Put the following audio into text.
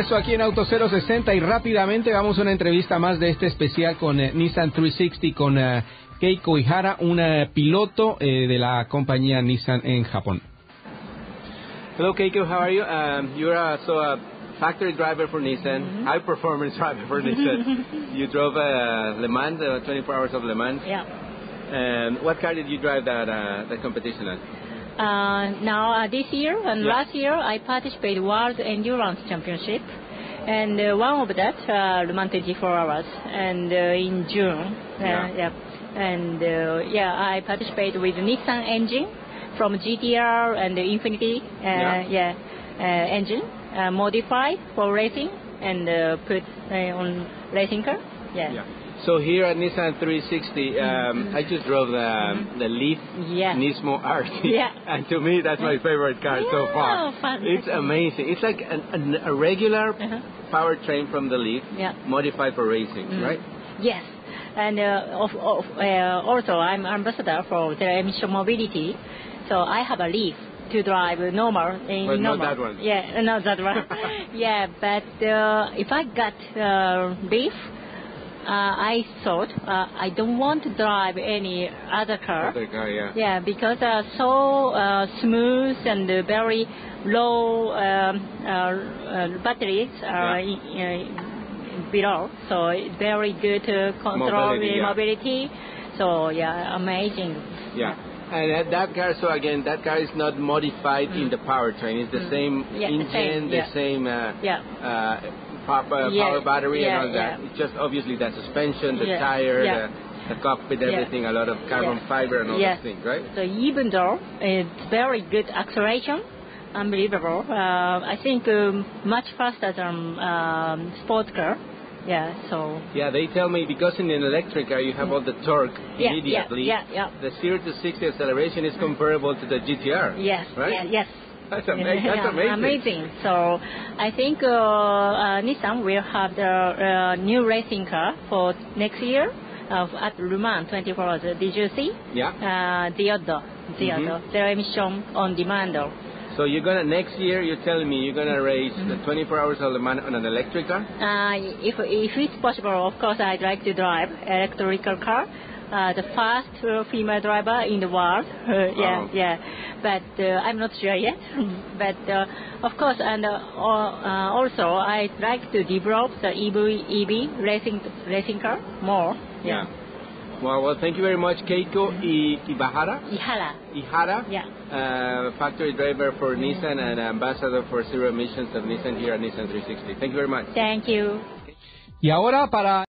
regreso aquí en Auto 060 y rápidamente vamos a una entrevista más de este especial con Nissan 360 con Keiko Ihara, una piloto de la compañía Nissan en Japón. Hello Keiko, how are you? You're a factory driver for Nissan, high performance driver for Nissan. You drove Le Mans, 24 hours of Le Mans. Yeah. And what car did you drive that competition at? This year and last year I participated World Endurance Championship, and one of that Le Mans 24 hours, and in June. And I participated with Nissan engine from GT-R and the Infiniti engine modified for racing and put on racing car. So here at Nissan 360, I just drove the Leaf Nismo RT, and to me that's my favorite car so far. Fun. It's amazing. It's like a regular powertrain from the Leaf, modified for racing, right? Yes, and also I'm ambassador for zero emission mobility, so I have a Leaf to drive normal. But normal. Not that one. Yeah, not that one. Yeah, but if I got Leaf, I thought I don't want to drive any other car. Because so smooth and very low batteries are below, so it's very good to control mobility. So amazing. And that car, so again, that car is not modified in the powertrain. It's the same engine, the same. Power battery and all that. It's just obviously the suspension, the tire, the cockpit, everything, a lot of carbon fiber and all those things, right? So even though it's very good acceleration, unbelievable, I think much faster than sports car. They tell me because in an electric car you have all the torque immediately. The 0 to 60 acceleration is comparable to the GT-R. That's amazing. That's amazing. So I think Nissan will have the new racing car for next year at Le Mans 24 hours. Did you see? The emission on demand. So you're gonna next year. You're telling me you're gonna race the 24 hours of Le Mans on an electric car? If it's possible, of course, I'd like to drive electrical car. The first female driver in the world. But I'm not sure yet. But of course, and also I'd like to develop the EV racing car more. Well, thank you very much, Keiko Ihara. Factory driver for Nissan and ambassador for zero emissions of Nissan here at Nissan 360. Thank you very much. Thank you. Y ahora para